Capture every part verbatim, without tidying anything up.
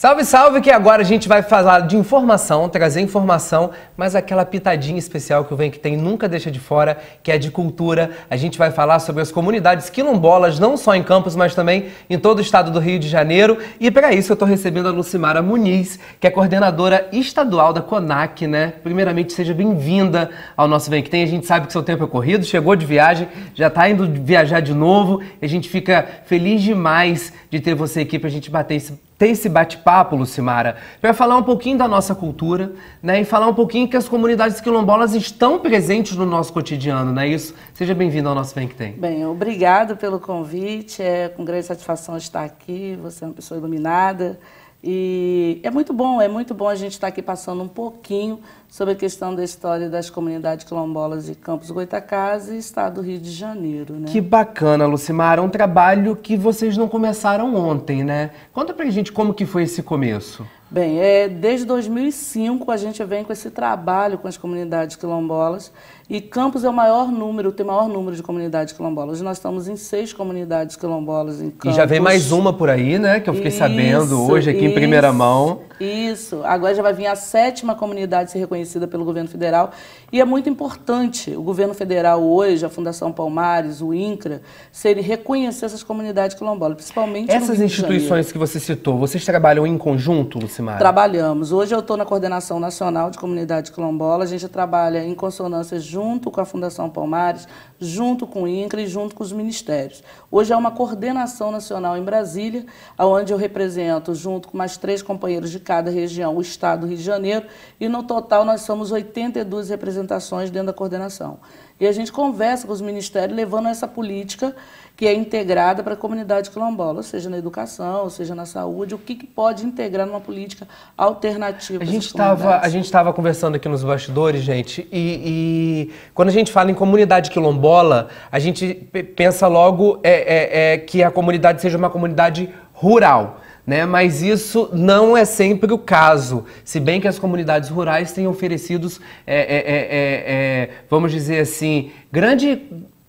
Salve, salve, que agora a gente vai falar de informação, trazer informação, mas aquela pitadinha especial que o Vem Que Tem nunca deixa de fora, que é de cultura. A gente vai falar sobre as comunidades quilombolas, não só em Campos, mas também em todo o estado do Rio de Janeiro. E para isso eu estou recebendo a Lucimara Muniz, que é coordenadora estadual da CONAC, né? Primeiramente, seja bem-vinda ao nosso Vem Que Tem. A gente sabe que seu tempo é corrido, chegou de viagem, já está indo viajar de novo. A gente fica feliz demais de ter você aqui para a gente bater esse... ter esse bate-papo, Lucimara, para falar um pouquinho da nossa cultura, né, e falar um pouquinho que as comunidades quilombolas estão presentes no nosso cotidiano, não é isso? Seja bem-vindo ao nosso Vem Que Tem. Bem, obrigado pelo convite, é com grande satisfação estar aqui, você é uma pessoa iluminada, e é muito bom, é muito bom a gente estar aqui passando um pouquinho sobre a questão da história das comunidades quilombolas de Campos Goytacazes e estado do Rio de Janeiro, né? Que bacana, Lucimara, um trabalho que vocês não começaram ontem, né? Conta pra gente como que foi esse começo. Bem, é, desde dois mil e cinco a gente vem com esse trabalho com as comunidades quilombolas e Campos é o maior número, tem o maior número de comunidades quilombolas. Nós estamos em seis comunidades quilombolas em Campos. E já vem mais uma por aí, né? Que eu fiquei isso, sabendo hoje aqui isso, em primeira mão. Isso, agora já vai vir a sétima comunidade se reconhecida pelo governo federal e é muito importante o governo federal hoje, a Fundação Palmares, o INCRA, serem reconhecer essas comunidades quilombolas, principalmente essas no instituições que você citou, vocês trabalham em conjunto, Luciana? Trabalhamos. Hoje eu estou na Coordenação Nacional de Comunidade Quilombola. A gente trabalha em consonância junto com a Fundação Palmares, junto com o INCRA e junto com os ministérios. Hoje é uma coordenação nacional em Brasília, onde eu represento, junto com mais três companheiros de cada região, o estado do Rio de Janeiro. E no total nós somos oitenta e duas representações dentro da coordenação. E a gente conversa com os ministérios levando essa política que é integrada para a comunidade quilombola, seja na educação, seja na saúde, o que, que pode integrar numa política alternativa. A gente estava a gente estava conversando aqui nos bastidores, gente, e, e quando a gente fala em comunidade quilombola, a gente pensa logo é, é, é, que a comunidade seja uma comunidade rural. Né? Mas isso não é sempre o caso, se bem que as comunidades rurais têm oferecido, é, é, é, é, vamos dizer assim, grande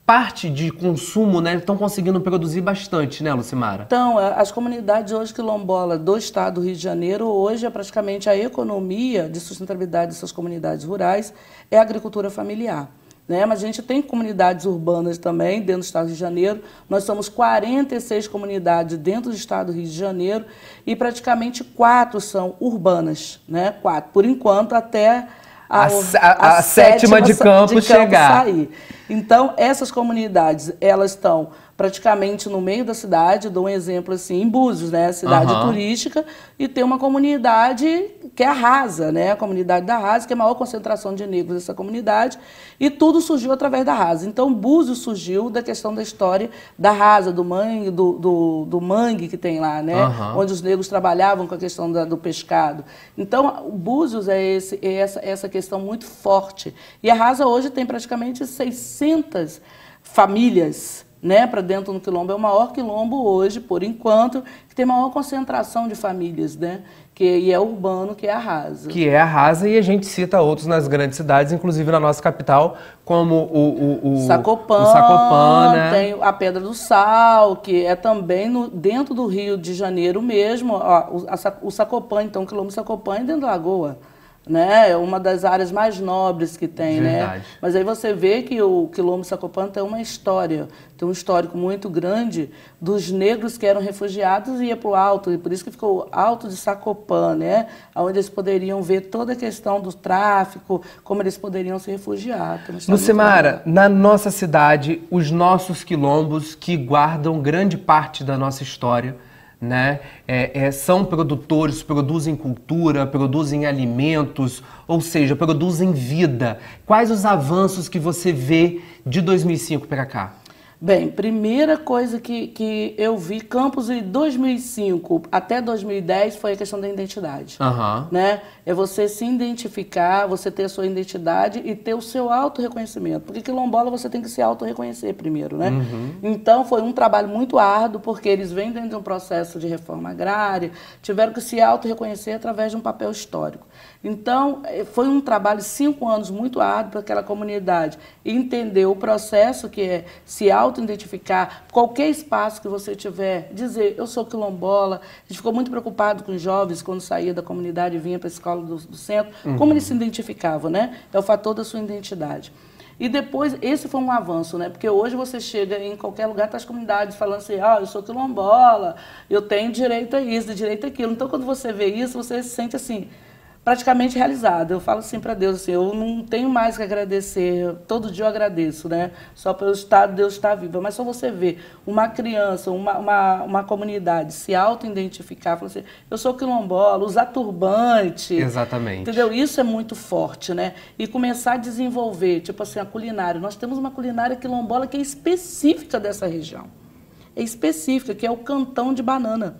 parte de consumo, né, estão conseguindo produzir bastante, né, Lucimara? Então, as comunidades hoje quilombola do estado do Rio de Janeiro, hoje é praticamente a economia de sustentabilidade dessas comunidades rurais, é a agricultura familiar. Né? Mas a gente tem comunidades urbanas também dentro do estado do Rio de Janeiro, nós somos quarenta e seis comunidades dentro do estado do Rio de Janeiro e praticamente quatro são urbanas, né? Quatro, por enquanto até a, a, a, a sétima, sétima de Campos chegar. Sair. Então essas comunidades, elas estão praticamente no meio da cidade, dou um exemplo assim, em Búzios, né? Cidade uhum. turística, e tem uma comunidade que é a Rasa, né? A comunidade da Rasa, que é a maior concentração de negros dessa comunidade, e tudo surgiu através da Rasa. Então, Búzios surgiu da questão da história da Rasa, do mangue, do, do, do mangue que tem lá, né? Uhum. Onde os negros trabalhavam com a questão da, do pescado. Então, Búzios é, esse, é essa, essa questão muito forte. E a Rasa hoje tem praticamente seiscentas famílias, né, para dentro do quilombo, é o maior quilombo hoje, por enquanto, que tem maior concentração de famílias, né, que, e é urbano, que é a Rasa. Que é a Rasa, e a gente cita outros nas grandes cidades, inclusive na nossa capital, como o, o, o Sacopã, o Sacopã, né? Tem a Pedra do Sal, que é também no, dentro do Rio de Janeiro mesmo, ó, o, a, o Sacopã, então o quilombo Sacopã é dentro da Lagoa. Né? É uma das áreas mais nobres que tem, verdade, né? Mas aí você vê que o quilombo Sacopã tem uma história, tem um histórico muito grande dos negros que eram refugiados e ia para o alto, e por isso que ficou Alto de Sacopã, né? Onde eles poderiam ver toda a questão do tráfico, como eles poderiam se refugiar. Lucimara, na nossa cidade, os nossos quilombos que guardam grande parte da nossa história, né? É, é, são produtores, produzem cultura, produzem alimentos, ou seja, produzem vida. Quais os avanços que você vê de dois mil e cinco para cá? Bem, primeira coisa que, que eu vi, Campos de dois mil e cinco até dois mil e dez, foi a questão da identidade. Uhum. Né? É você se identificar, você ter a sua identidade e ter o seu autorreconhecimento. Porque quilombola você tem que se autorreconhecer primeiro, né? Uhum. Então foi um trabalho muito árduo, porque eles vêm dentro de um processo de reforma agrária, tiveram que se autorreconhecer através de um papel histórico. Então, foi um trabalho de cinco anos muito árduo para aquela comunidade entender o processo que é se auto auto-identificar, qualquer espaço que você tiver, dizer, eu sou quilombola. A gente ficou muito preocupado com os jovens quando saía da comunidade e vinha para a escola do, do centro, uhum. como eles se identificavam, né? É o fator da sua identidade. E depois, esse foi um avanço, né? Porque hoje você chega em qualquer lugar, tá as comunidades falando assim, ah, eu sou quilombola, eu tenho direito a isso, direito a aquilo. Então, quando você vê isso, você se sente assim, praticamente realizado. Eu falo assim para Deus, assim, eu não tenho mais que agradecer, todo dia eu agradeço, né? Só pelo estado Deus está vivo. Mas só você ver uma criança, uma, uma, uma comunidade se auto-identificar, falar assim, eu sou quilombola, usar turbante. Exatamente. Entendeu? Isso é muito forte, né? E começar a desenvolver, tipo assim, a culinária. Nós temos uma culinária quilombola que é específica dessa região. É específica, que é o cantão de banana.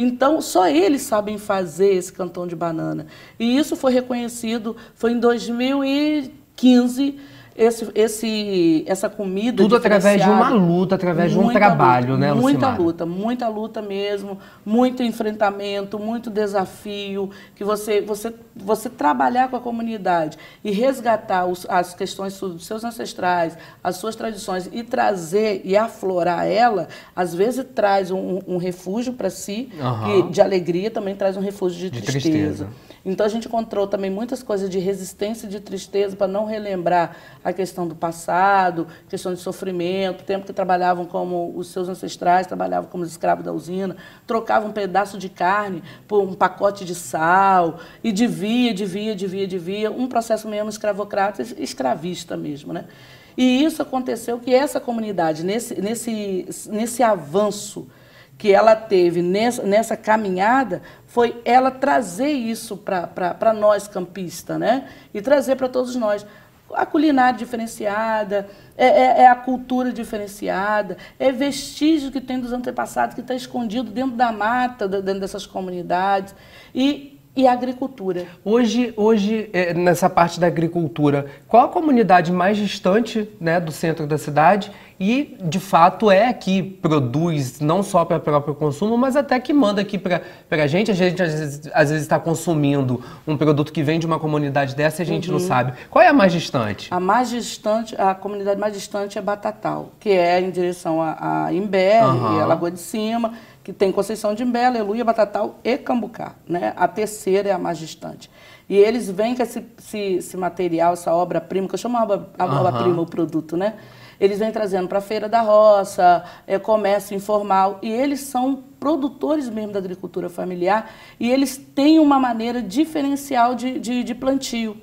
Então, só eles sabem fazer esse cantão de banana. E isso foi reconhecido, foi em dois mil e quinze, esse, esse, essa comida tudo através de uma luta, através de um trabalho, luta, né, Lucimara? Muita luta, muita luta mesmo, muito enfrentamento, muito desafio, que você, você, você trabalhar com a comunidade e resgatar os, as questões dos seus ancestrais, as suas tradições e trazer e aflorar ela, às vezes traz um, um refúgio para si, uhum. que de alegria também traz um refúgio de, de tristeza. tristeza. Então a gente encontrou também muitas coisas de resistência e de tristeza para não relembrar a questão do passado, questão de sofrimento, tempo que trabalhavam como os seus ancestrais, trabalhavam como os escravos da usina, trocavam um pedaço de carne por um pacote de sal, e devia, devia, devia, devia, um processo mesmo escravocrata, escravista mesmo, né? E isso aconteceu que essa comunidade, nesse, nesse, nesse avanço que ela teve nessa, nessa caminhada, foi ela trazer isso para nós, campistas, né? E trazer para todos nós. A culinária diferenciada, é, é, é a cultura diferenciada, é vestígio que tem dos antepassados, que está escondido dentro da mata, dentro dessas comunidades. E... E a agricultura. Hoje, hoje nessa parte da agricultura, qual a comunidade mais distante, né, do centro da cidade e, de fato, é que produz não só para o próprio consumo, mas até que manda aqui para a gente? A gente, às vezes, às vezes está consumindo um produto que vem de uma comunidade dessa e a gente uhum. não sabe. Qual é a mais distante? A mais distante, a comunidade mais distante é Batatal, que é em direção a, a Imbé uhum. e a Lagoa de Cima, que tem Conceição de Imbé, Aleluia, Batatal e Cambucá, né? A terceira é a mais distante. E eles vêm com esse, esse, esse material, essa obra-prima, que eu chamo a obra-prima, uhum. o produto, né? Eles vêm trazendo para a feira da roça, é, comércio informal, e eles são produtores mesmo da agricultura familiar, e eles têm uma maneira diferencial de, de, de plantio.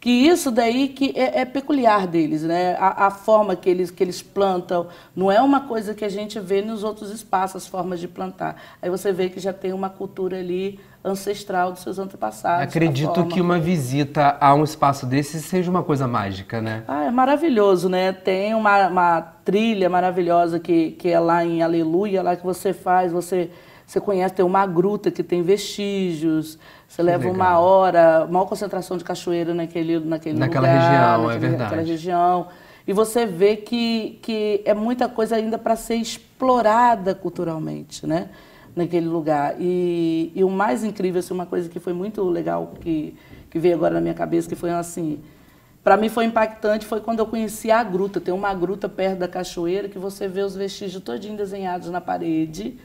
Que isso daí que é, é peculiar deles, né? A, a forma que eles, que eles plantam não é uma coisa que a gente vê nos outros espaços, as formas de plantar. Aí você vê que já tem uma cultura ali ancestral dos seus antepassados. Acredito que uma visita a um espaço desse seja uma coisa mágica, né? Ah, é maravilhoso, né? Tem uma, uma trilha maravilhosa que, que é lá em Aleluia, lá que você faz, você... Você conhece, tem uma gruta que tem vestígios, você leva Legal. uma hora, maior concentração de cachoeira naquele, naquele naquela lugar. Naquela região, naquele, é verdade. Naquela região. E você vê que, que é muita coisa ainda para ser explorada culturalmente, né? Naquele lugar. E, e o mais incrível, assim, uma coisa que foi muito legal, que, que veio agora na minha cabeça, que foi assim... Para mim foi impactante, foi quando eu conheci a gruta. Tem uma gruta perto da cachoeira que você vê os vestígios todinho desenhados na parede...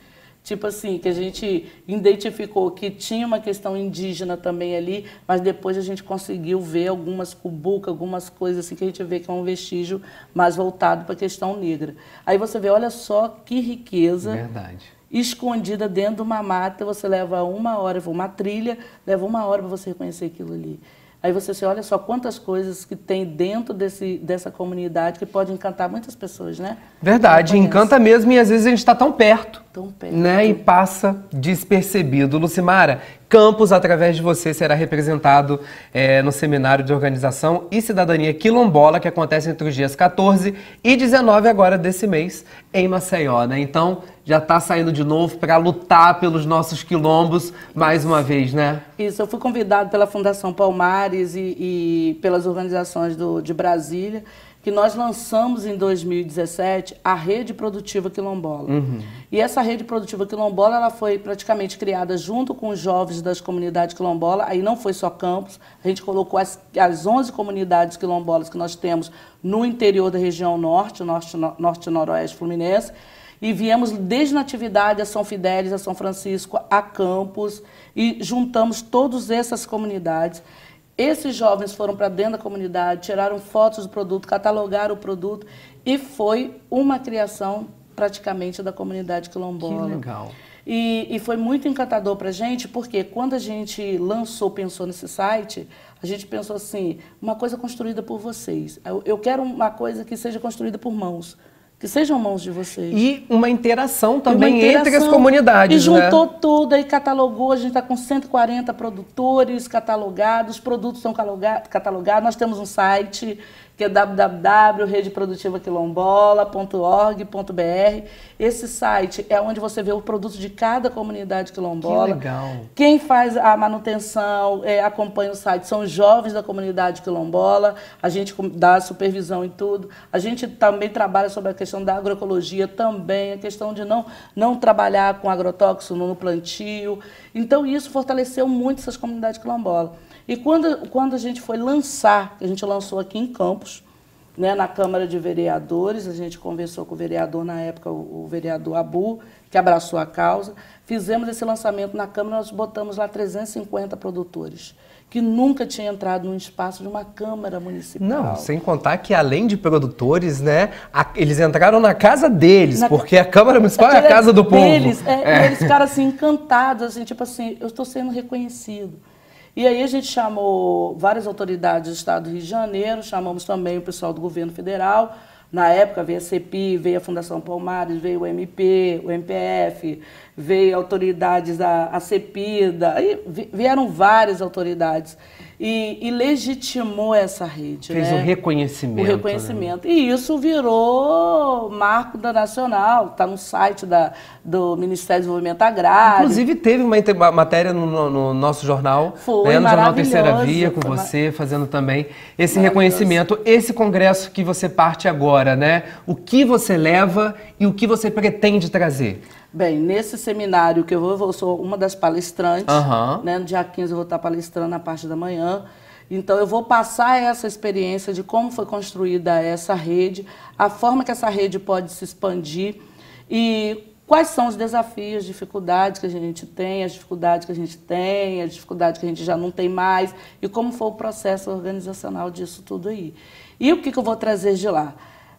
Tipo assim, que a gente identificou que tinha uma questão indígena também ali, mas depois a gente conseguiu ver algumas cubucas, algumas coisas assim que a gente vê que é um vestígio mais voltado para a questão negra. Aí você vê, olha só que riqueza. Verdade. Escondida dentro de uma mata, você leva uma hora, uma trilha, leva uma hora para você reconhecer aquilo ali. Aí você se olha só quantas coisas que tem dentro desse, dessa comunidade que pode encantar muitas pessoas, né? Verdade, encanta mesmo e às vezes a gente está tão perto, tão perto, né? E passa despercebido. Lucimara, Campos, através de você, será representado é, no Seminário de Organização e Cidadania Quilombola, que acontece entre os dias quatorze e dezenove agora desse mês, em Maceió, né? Então, já está saindo de novo para lutar pelos nossos quilombos mais uma vez, né? Isso, eu fui convidado pela Fundação Palmares e, e pelas organizações do, de Brasília, que nós lançamos em dois mil e dezessete a Rede Produtiva Quilombola. Uhum. E essa Rede Produtiva Quilombola ela foi praticamente criada junto com os jovens das comunidades quilombola, aí não foi só Campos, a gente colocou as, as onze comunidades quilombolas que nós temos no interior da região norte, norte, no, norte e noroeste fluminense, e viemos desde Natividade a São Fidélis, a São Francisco, a Campos, e juntamos todas essas comunidades. Esses jovens foram para dentro da comunidade, tiraram fotos do produto, catalogaram o produto e foi uma criação praticamente da comunidade quilombola. Que legal. E, e foi muito encantador para a gente, porque quando a gente lançou, pensou nesse site, a gente pensou assim, uma coisa construída por vocês. Eu, eu quero uma coisa que seja construída por mãos. Que sejam mãos de vocês. E uma interação também uma interação, entre as comunidades, e juntou, né? Tudo, aí catalogou, a gente está com cento e quarenta produtores catalogados, os produtos estão catalogados, nós temos um site que é w w w ponto rede produtiva quilombola ponto org ponto b r. Esse site é onde você vê o produto de cada comunidade quilombola. Que legal. Quem faz a manutenção, é, acompanha o site, são os jovens da comunidade quilombola, a gente dá supervisão em tudo. A gente também trabalha sobre a questão da agroecologia também, a questão de não, não trabalhar com agrotóxico no plantio. Então, isso fortaleceu muito essas comunidades quilombolas. E quando, quando a gente foi lançar, a gente lançou aqui em Campos, né, na Câmara de Vereadores, a gente conversou com o vereador, na época, o, o vereador Abu, que abraçou a causa, fizemos esse lançamento na Câmara, nós botamos lá trezentos e cinquenta produtores, que nunca tinha entrado num espaço de uma Câmara Municipal. Não, sem contar que além de produtores, né, a, eles entraram na casa deles, na, porque a Câmara Municipal é a casa do povo. Deles, é, é. E eles ficaram assim, encantados, assim, tipo assim, eu estou sendo reconhecido. E aí a gente chamou várias autoridades do Estado do Rio de Janeiro, chamamos também o pessoal do governo federal. Na época veio a C E P I, veio a Fundação Palmares, veio o M P, o M P F, veio autoridades da CEPIDA, vieram várias autoridades. E, e legitimou essa rede. Fez, né? O reconhecimento. O reconhecimento. Né? E isso virou marco da nacional, está no site da, do Ministério do Desenvolvimento Agrário. Inclusive teve uma matéria no, no nosso jornal, foi, né? No jornal Terceira Via, com você, fazendo também esse reconhecimento, esse congresso que você parte agora, né? O que você leva e o que você pretende trazer? Bem, nesse seminário que eu vou, eu sou uma das palestrantes, uhum. Né, no dia quinze eu vou estar palestrando na parte da manhã, então eu vou passar essa experiência de como foi construída essa rede, a forma que essa rede pode se expandir e quais são os desafios, dificuldades que a gente tem, as dificuldades que a gente tem, as dificuldades que a gente já não tem mais e como foi o processo organizacional disso tudo aí. E o que, que eu vou trazer de lá?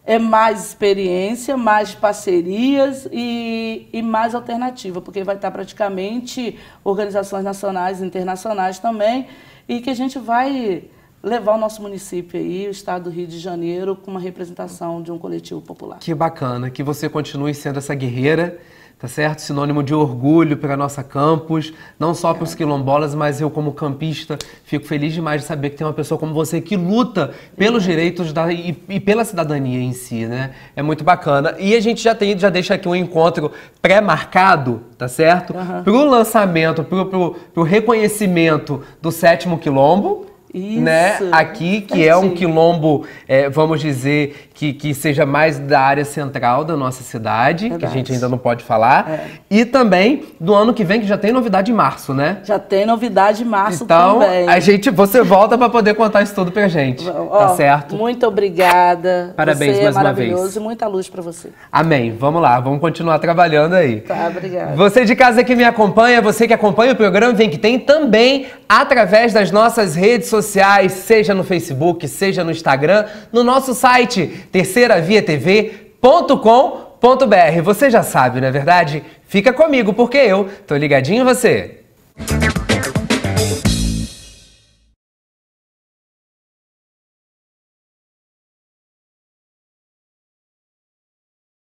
É mais experiência, mais parcerias e, e mais alternativa, porque vai estar praticamente organizações nacionais e internacionais também, e que a gente vai levar o nosso município aí, o Estado do Rio de Janeiro, com uma representação de um coletivo popular. Que bacana, que você continue sendo essa guerreira, tá certo? Sinônimo de orgulho para a nossa campus, não só para os quilombolas, mas eu como campista fico feliz demais de saber que tem uma pessoa como você que luta pelos uhum. direitos da, e, e pela cidadania em si, né? É muito bacana. E a gente já tem, já deixa aqui um encontro pré-marcado, tá certo? Uhum. Para o lançamento, para o reconhecimento do sétimo quilombo, isso, né? Aqui, que é um quilombo, é, vamos dizer, que, que seja mais da área central da nossa cidade, verdade, que a gente ainda não pode falar. É. E também do ano que vem, que já tem novidade em março, né? Já tem novidade em março então, também. Então, a gente, você volta para poder contar isso tudo pra gente, oh, tá certo? Muito obrigada. Parabéns você mais é uma vez. Maravilhoso e muita luz para você. Amém. Vamos lá, vamos continuar trabalhando aí. Tá, obrigada. Você de casa que me acompanha, você que acompanha o programa Vem Que Tem, também através das nossas redes sociais, sociais, seja no Facebook, seja no Instagram, no nosso site terceira via t v ponto com ponto b r. Você já sabe, não é verdade? Fica comigo, porque eu tô ligadinho em você.